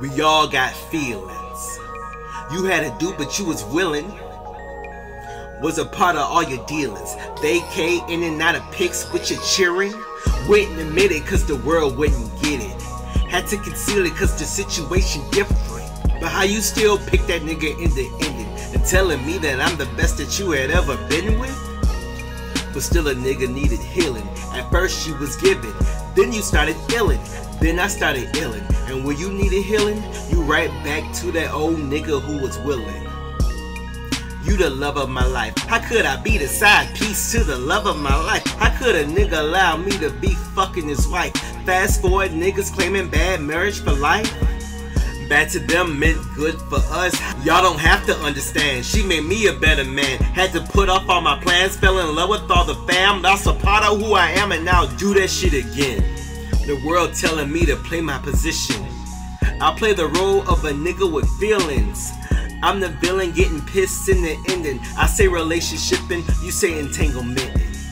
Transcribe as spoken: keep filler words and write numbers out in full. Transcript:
We all got feelings. You had to do, but you was willing. Was a part of all your dealings. Vacate in and out of pics with your cheering. Wouldn't admit it cause the world wouldn't get it. Had to conceal it cause the situation different. But how you still pick that nigga in the ending and telling me that I'm the best that you had ever been with? But still a nigga needed healing. At first you was giving, then you started illing, then I started illing. And when you needed healing, you right back to that old nigga who was willing. You the love of my life. How could I be the side piece to the love of my life? How could a nigga allow me to be fucking his wife? Fast forward, niggas claiming bad marriage for life. Bad to them meant good for us. Y'all don't have to understand. She made me a better man. Had to put off all my plans. Fell in love with all the fam. Lost a part of who I am and now do that shit again. The world telling me to play my position. I play the role of a nigga with feelings. I'm the villain getting pissed in the ending. I say relationshipin', you say entanglement.